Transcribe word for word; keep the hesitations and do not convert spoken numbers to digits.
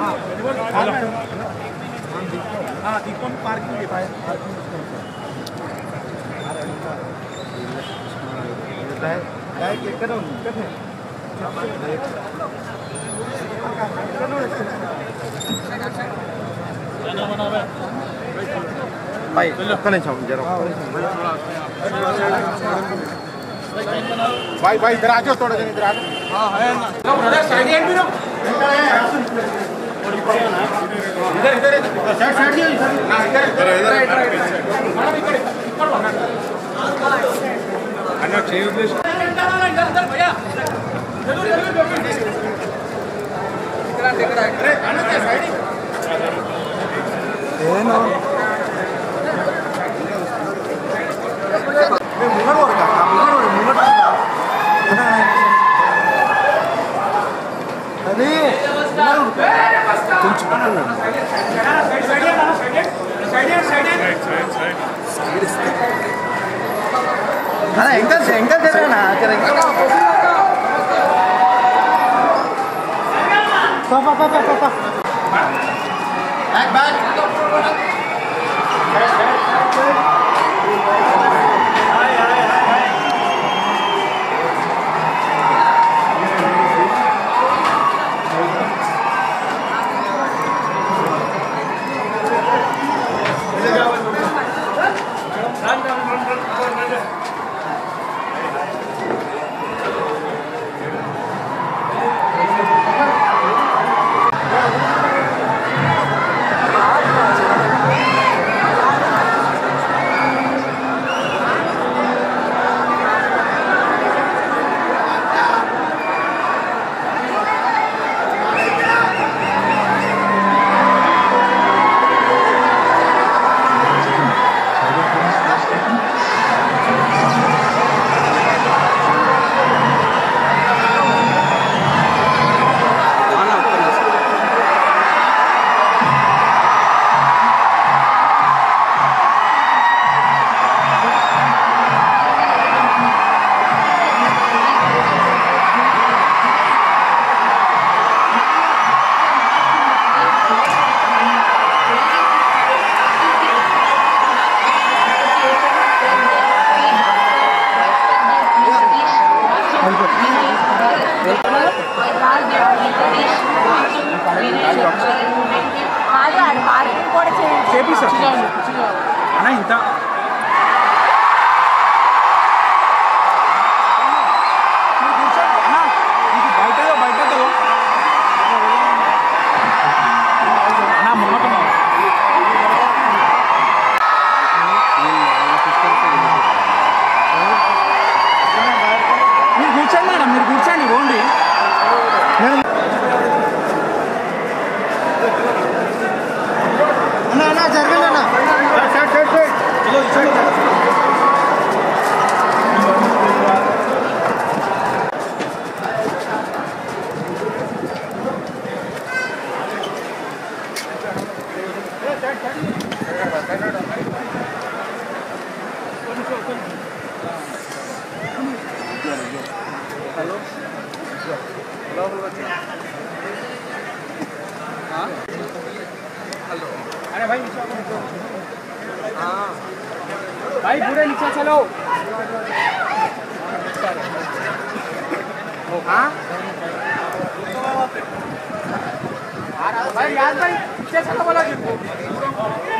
भाई भाई भाई इधर आ जाओ, थोड़ा जन इधर आ जाओ। हां है ना, लो ब्रदर साइड एंड भी लो, इधर है इधर इधर इधर साइड साइड ही ना, इधर इधर इधर इधर इधर ऊपर भागना अन्ना चाहिए प्लीज। इधर इधर भैया चलो चलो डॉक्टर इधर देख रहा है। अरे अन्ना के साइड ही है ना, ये मुंह और का एंगल से एंगल दे रहे ना भाई याद भाई चलो बोला जी।